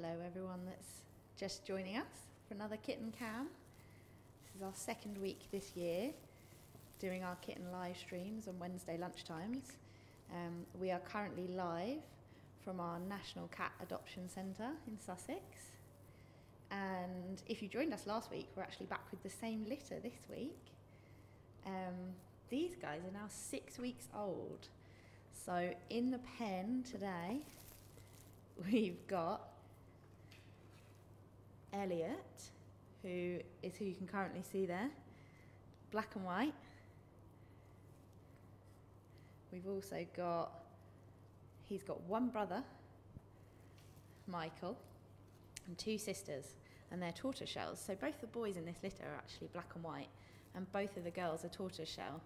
Hello everyone that's just joining us for another kitten cam. This is our second week this year doing our kitten live streams on Wednesday lunchtimes. We are currently live from our National Cat Adoption Centre in Sussex, and if you joined us last week, we're actually back with the same litter this week. These guys are now 6 weeks old, so in the pen today we've got Elliott, who you can currently see there, black and white. We've also got, he's got one brother, Michael, and two sisters, and they're tortoiseshells. So both the boys in this litter are actually black and white, and both of the girls are tortoiseshell.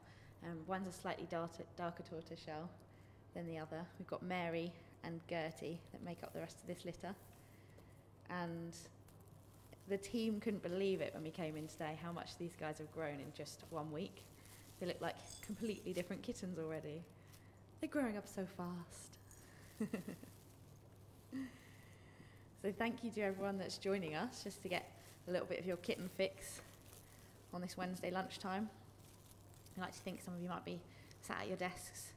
One's a slightly darker tortoiseshell than the other. We've got Mary and Gertie that make up the rest of this litter. And the team couldn't believe it when we came in today how much these guys have grown in just 1 week. They look like completely different kittens already. They're growing up so fast. So thank you to everyone that's joining us just to get a little bit of your kitten fix on this Wednesday lunchtime. I like to think some of you might be sat at your desks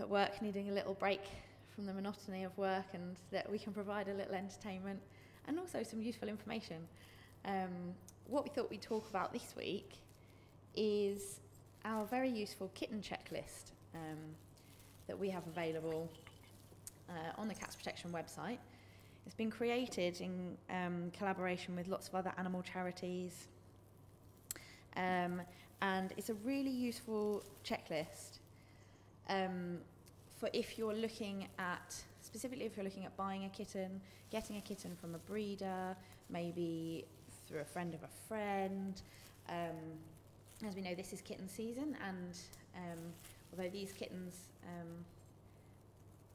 at work needing a little break from the monotony of work, and that we can provide a little entertainment and also some useful information. What we thought we'd talk about this week is our very useful kitten checklist that we have available on the Cats Protection website. It's been created in collaboration with lots of other animal charities, and it's a really useful checklist for if you're looking at, specifically if you're looking at buying a kitten, getting a kitten from a breeder, maybe through a friend of a friend. As we know, this is kitten season, and although these kittens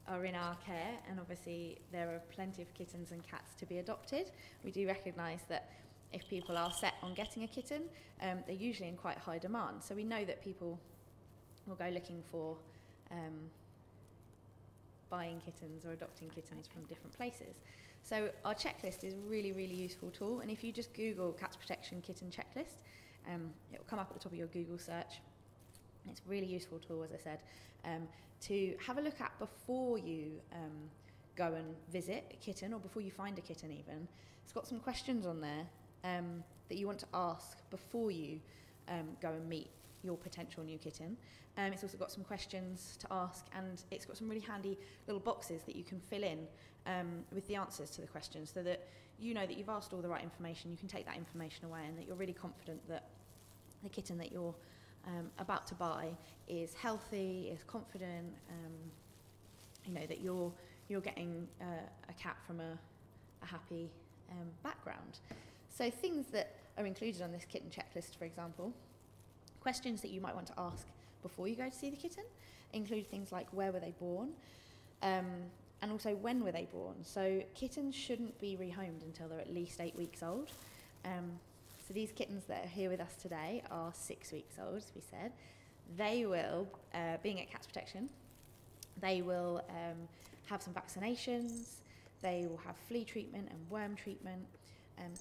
are in our care, and obviously there are plenty of kittens and cats to be adopted, we do recognise that if people are set on getting a kitten, they're usually in quite high demand. So we know that people will go looking for buying kittens or adopting kittens from different places. So our checklist is a really, really useful tool, and if you just Google Cats Protection Kitten Checklist, it will come up at the top of your Google search. It's a really useful tool, as I said, to have a look at before you go and visit a kitten, or before you find a kitten even. It's got some questions on there that you want to ask before you go and meet your potential new kitten. It's also got some questions to ask, and it's got some really handy little boxes that you can fill in with the answers to the questions, so that you know that you've asked all the right information. You can take that information away, and that you're really confident that the kitten that you're about to buy is healthy, is confident, you know, that you're getting a cat from a happy background. So things that are included on this kitten checklist, for example, questions that you might want to ask before you go to see the kitten, include things like where were they born, and also when were they born. So kittens shouldn't be rehomed until they're at least 8 weeks old. So these kittens that are here with us today are 6 weeks old, as we said. They will, being at Cats Protection, they will have some vaccinations, they will have flea treatment and worm treatment.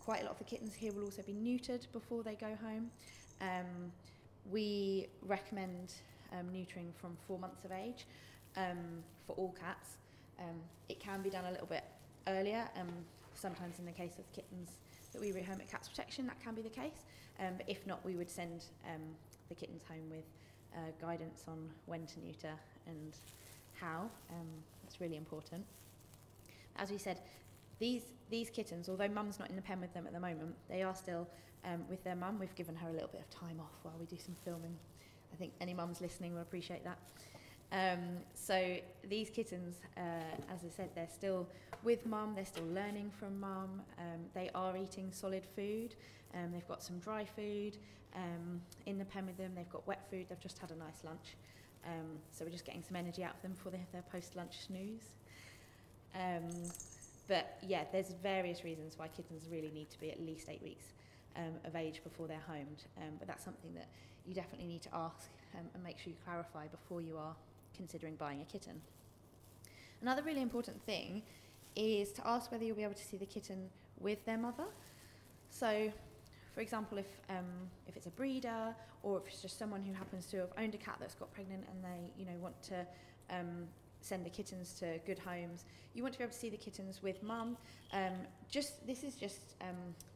Quite a lot of the kittens here will also be neutered before they go home. We recommend neutering from 4 months of age for all cats. It can be done a little bit earlier. Sometimes in the case of kittens that we rehome at Cats Protection, that can be the case. But if not, we would send the kittens home with guidance on when to neuter and how. That's really important. As we said, these kittens, although mum's not in the pen with them at the moment, they are still with their mum. We've given her a little bit of time off while we do some filming. I think any mums listening will appreciate that. So these kittens, as I said, they're still with mum, they're still learning from mum, they are eating solid food, they've got some dry food in the pen with them, they've got wet food, they've just had a nice lunch. So we're just getting some energy out of them before they have their post-lunch snooze. But yeah, there's various reasons why kittens really need to be at least 8 weeks of age before they're homed. But that's something that you definitely need to ask and make sure you clarify before you are considering buying a kitten. Another really important thing is to ask whether you'll be able to see the kitten with their mother. So, for example, if it's a breeder, or if it's just someone who happens to have owned a cat that's got pregnant and they, you know, want to send the kittens to good homes, you want to be able to see the kittens with mum. This is just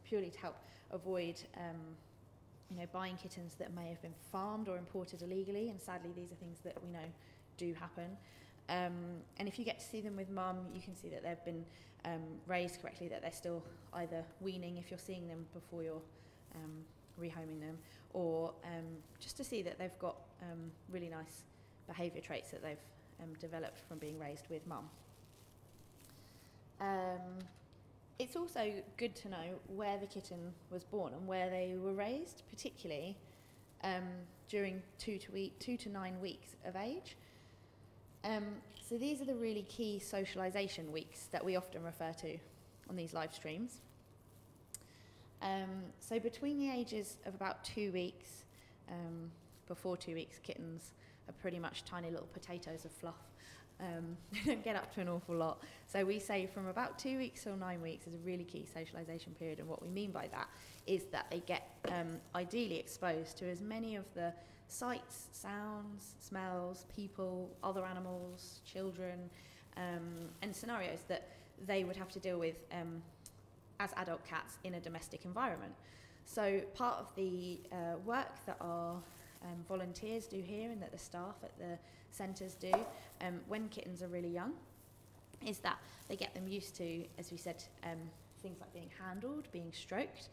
purely to help avoid buying kittens that may have been farmed or imported illegally, and sadly these are things that we know do happen. And if you get to see them with mum, you can see that they've been raised correctly, that they're still either weaning if you're seeing them before you're rehoming them, or just to see that they've got really nice behaviour traits that they've developed from being raised with mum. It's also good to know where the kitten was born and where they were raised, particularly during 2 to 9 weeks of age. So these are the really key socialisation weeks that we often refer to on these live streams. So between the ages of about 2 weeks, before 2 weeks, kittens are pretty much tiny little potatoes of fluff. They don't get up to an awful lot. So we say from about 2 weeks till 9 weeks is a really key socialisation period, and what we mean by that is that they get ideally exposed to as many of the sights, sounds, smells, people, other animals, children, and scenarios that they would have to deal with as adult cats in a domestic environment. So part of the work that our volunteers do here, and that the staff at the centres do when kittens are really young, is that they get them used to, as we said, things like being handled, being stroked.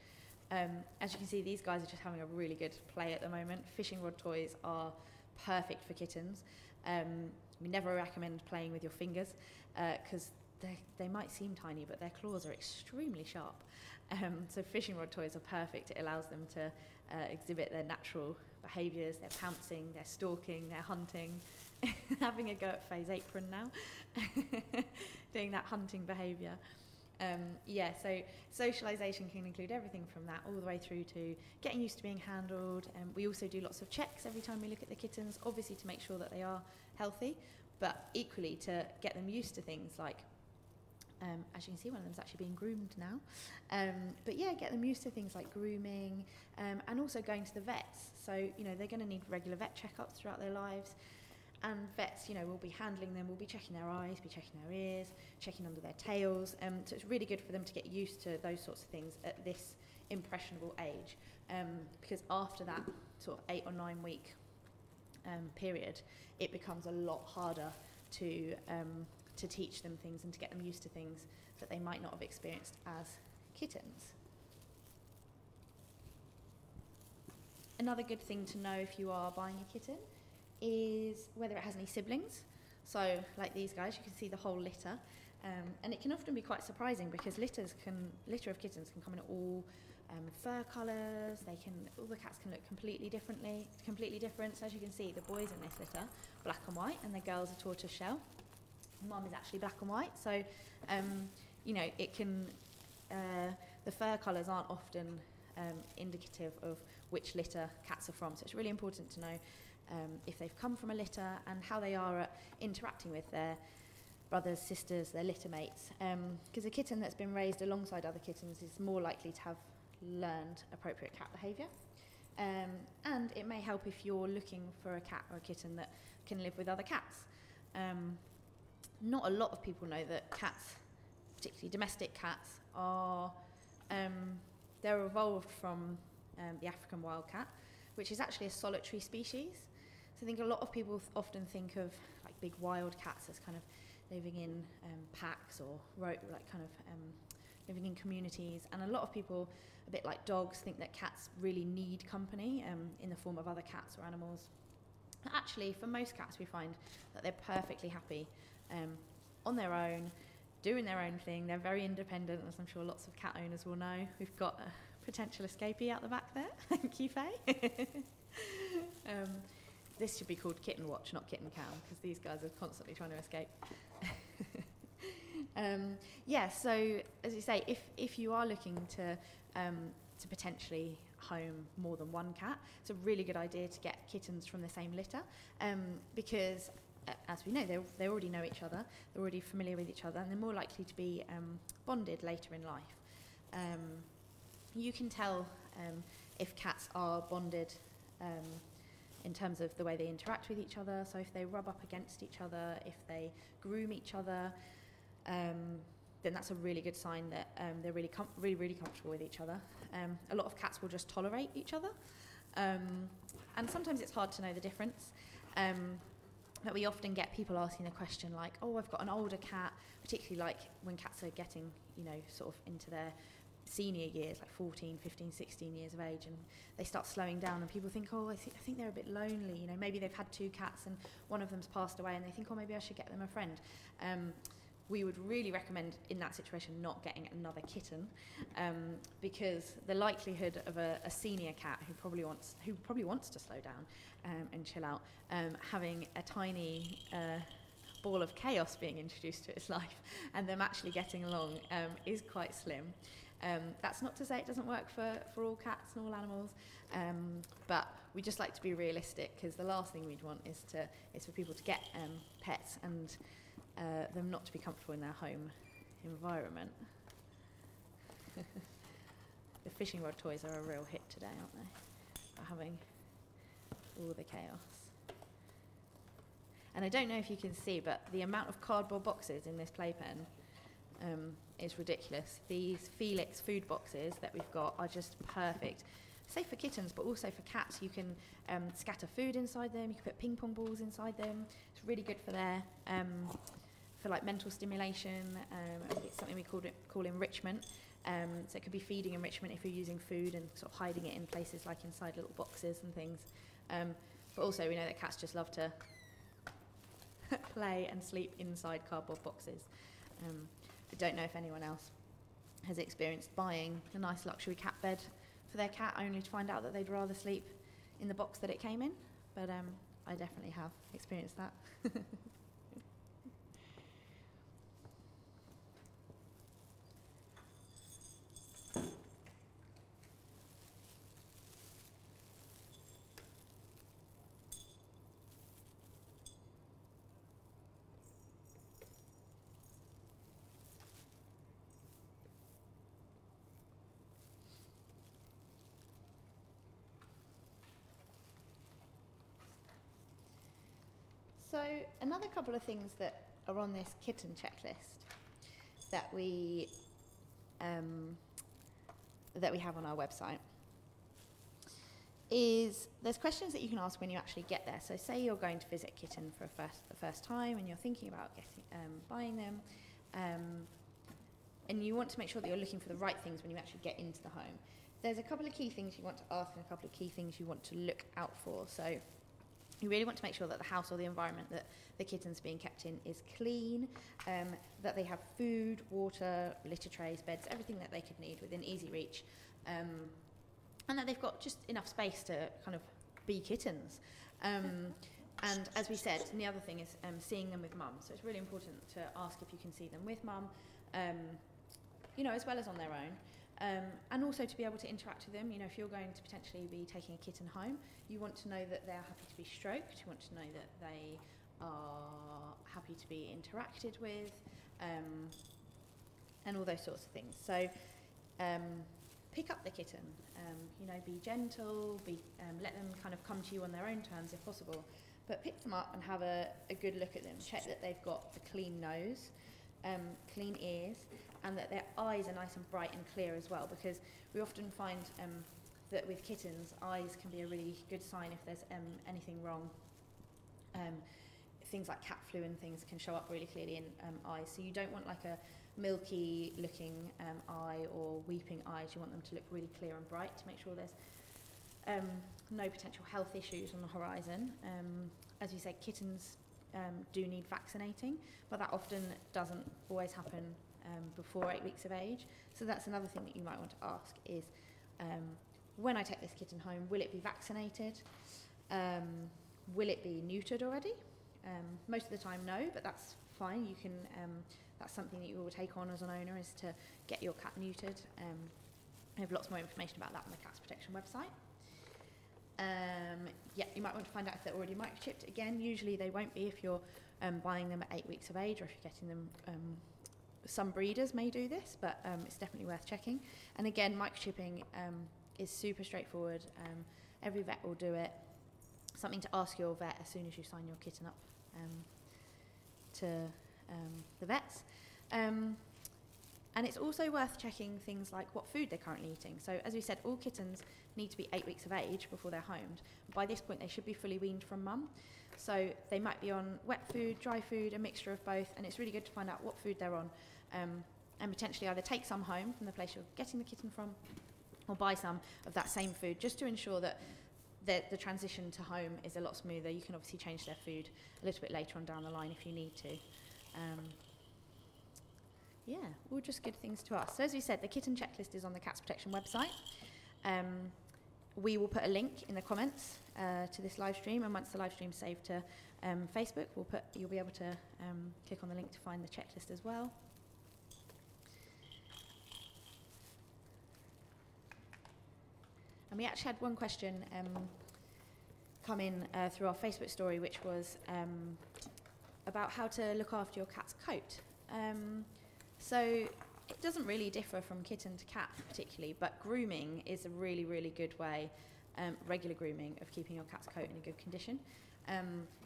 As you can see, these guys are just having a really good play at the moment. Fishing rod toys are perfect for kittens. We never recommend playing with your fingers because they might seem tiny, but their claws are extremely sharp. So fishing rod toys are perfect. It allows them to exhibit their natural behaviours, their pouncing, their stalking, their hunting. Having a go at Faye's apron now, doing that hunting behaviour. So socialisation can include everything from that all the way through to getting used to being handled. We also do lots of checks every time we look at the kittens, obviously to make sure that they are healthy, but equally to get them used to things like, as you can see, one of them's actually being groomed now. Get them used to things like grooming and also going to the vets. So, they're going to need regular vet checkups throughout their lives. And vets, will be handling them, will be checking their eyes, be checking their ears, checking under their tails. So it's really good for them to get used to those sorts of things at this impressionable age. Because after that sort of 8 or 9 week period, it becomes a lot harder to teach them things and to get them used to things that they might not have experienced as kittens. Another good thing to know if you are buying a kitten is whether it has any siblings. So like these guys, you can see the whole litter, and it can often be quite surprising because litter of kittens can come in all fur colours. All the cats can look completely different. So as you can see, the boys in this litter black and white, and the girls are tortoise shell. Mum is actually black and white, so it can. The fur colours aren't often indicative of which litter cats are from, so it's really important to know if they've come from a litter and how they are at interacting with their brothers, sisters, their litter mates. Because a kitten that's been raised alongside other kittens is more likely to have learned appropriate cat behaviour. And it may help if you're looking for a cat or a kitten that can live with other cats. Not a lot of people know that cats, particularly domestic cats, are they're evolved from the African wildcat, which is actually a solitary species. So I think a lot of people often think of like big wild cats as kind of living in packs or living in communities, and a lot of people, a bit like dogs, think that cats really need company in the form of other cats or animals. Actually, for most cats, we find that they're perfectly happy on their own, doing their own thing. They're very independent, as I'm sure lots of cat owners will know. We've got a potential escapee out the back there. Thank you, Faye. This should be called Kitten Watch, not Kitten Cam, because these guys are constantly trying to escape. So as you say, if you are looking to potentially home more than one cat, it's a really good idea to get kittens from the same litter because as we know, they already know each other, they're already familiar with each other, and they're more likely to be bonded later in life. You can tell if cats are bonded in terms of the way they interact with each other, so if they rub up against each other, if they groom each other, then that's a really good sign that they're really comfortable with each other. A lot of cats will just tolerate each other, and sometimes it's hard to know the difference. But we often get people asking the question like, oh, I've got an older cat, particularly like when cats are getting, you know, sort of into their senior years, like 14, 15, 16 years of age, and they start slowing down, and people think, oh, I think they're a bit lonely, you know, maybe they've had two cats and one of them's passed away, and they think, oh, maybe I should get them a friend. We would really recommend in that situation not getting another kitten, because the likelihood of a senior cat who probably wants to slow down and chill out, having a tiny ball of chaos being introduced to its life and them actually getting along is quite slim. That's not to say it doesn't work for all cats and all animals, but we just like to be realistic, because the last thing we'd want is for people to get pets and them not to be comfortable in their home environment. The fishing rod toys are a real hit today, aren't they? By having all the chaos. And I don't know if you can see, but the amount of cardboard boxes in this playpen is ridiculous. These Felix food boxes that we've got are just perfect. Safe for kittens, but also for cats. You can scatter food inside them, you can put ping pong balls inside them. It's really good for their for like mental stimulation. It's something we call enrichment. So it could be feeding enrichment if you're using food and sort of hiding it in places like inside little boxes and things. But also we know that cats just love to play and sleep inside cardboard boxes. I don't know if anyone else has experienced buying a nice luxury cat bed for their cat only to find out that they'd rather sleep in the box that it came in, but I definitely have experienced that. So another couple of things that are on this kitten checklist that we have on our website is there's questions that you can ask when you actually get there. So say you're going to visit kitten for the first time and you're thinking about buying them, and you want to make sure that you're looking for the right things when you actually get into the home. There's a couple of key things you want to ask and a couple of key things you want to look out for. So you really want to make sure that the house or the environment that the kitten's being kept in is clean, that they have food, water, litter trays, beds, everything that they could need within easy reach, and that they've got just enough space to kind of be kittens. And as we said, and the other thing is seeing them with mum. So it's really important to ask if you can see them with mum, you know, as well as on their own. And also to be able to interact with them. You know, if you're going to potentially be taking a kitten home, you want to know that they're happy to be stroked, you want to know that they are happy to be interacted with, and all those sorts of things. So pick up the kitten, you know, be gentle, let them kind of come to you on their own terms if possible, but pick them up and have a good look at them. Check that they've got a clean nose, clean ears, and that their eyes are nice and bright and clear as well, because we often find that with kittens, eyes can be a really good sign if there's anything wrong. Things like cat flu and things can show up really clearly in eyes, so you don't want like a milky looking eye or weeping eyes. You want them to look really clear and bright to make sure there's no potential health issues on the horizon. As you say, kittens do need vaccinating, but that often doesn't always happen before 8 weeks of age. So that's another thing that you might want to ask is, when I take this kitten home, will it be vaccinated? Will it be neutered already? Most of the time, no, but that's fine. You can. That's something that you will take on as an owner, is to get your cat neutered. I have lots more information about that on the Cats Protection website. Yeah, you might want to find out if they're already microchipped. Again, usually they won't be if you're buying them at 8 weeks of age, or if you're getting them. Some breeders may do this, but it's definitely worth checking. And again, microchipping is super straightforward. Every vet will do it. Something to ask your vet as soon as you sign your kitten up to the vets. And it's also worth checking things like what food they're currently eating. So as we said, all kittens need to be 8 weeks of age before they're homed. By this point, they should be fully weaned from mum. So they might be on wet food, dry food, a mixture of both, and it's really good to find out what food they're on, and potentially either take some home from the place you're getting the kitten from, or buy some of that same food, just to ensure that the transition to home is a lot smoother. You can obviously change their food a little bit later on down the line if you need to. Yeah, all just good things to ask. So as we said, the kitten checklist is on the Cats Protection website. We will put a link in the comments to this live stream, and once the live stream's saved to Facebook, you'll be able to click on the link to find the checklist as well. And we actually had one question come in through our Facebook story, which was about how to look after your cat's coat. So it doesn't really differ from kitten to cat particularly, but grooming is a really, really good way, regular grooming, of keeping your cat's coat in a good condition. So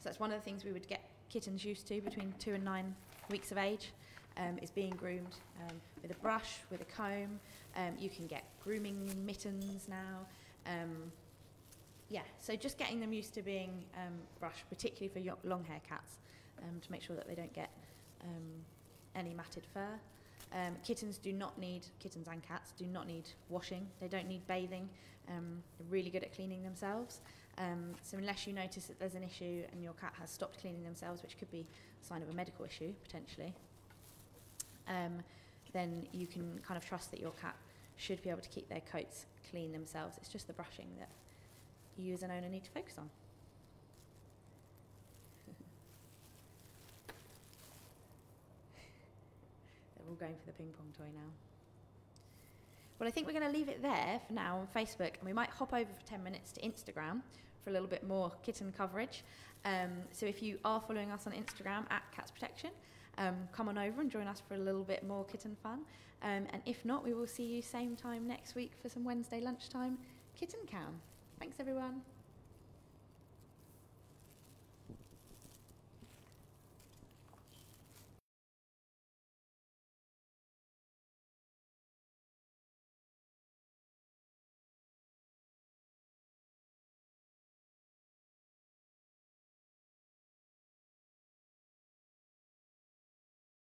that's one of the things we would get kittens used to between 2 and 9 weeks of age, is being groomed with a brush, with a comb. You can get grooming mittens now. Yeah, so just getting them used to being brushed, particularly for long-hair cats, to make sure that they don't get any matted fur. Kittens and cats do not need washing. They don't need bathing. They're really good at cleaning themselves. So unless you notice that there's an issue and your cat has stopped cleaning themselves, which could be a sign of a medical issue potentially, then you can kind of trust that your cat should be able to keep their coats clean themselves. It's just the brushing that you as an owner need to focus on. All going for the ping pong toy now. Well, I think we're going to leave it there for now on Facebook, and we might hop over for 10 minutes to Instagram for a little bit more kitten coverage. So if you are following us on Instagram at Cats Protection, come on over and join us for a little bit more kitten fun. And if not, we will see you same time next week for some Wednesday lunchtime kitten cam. Thanks, everyone.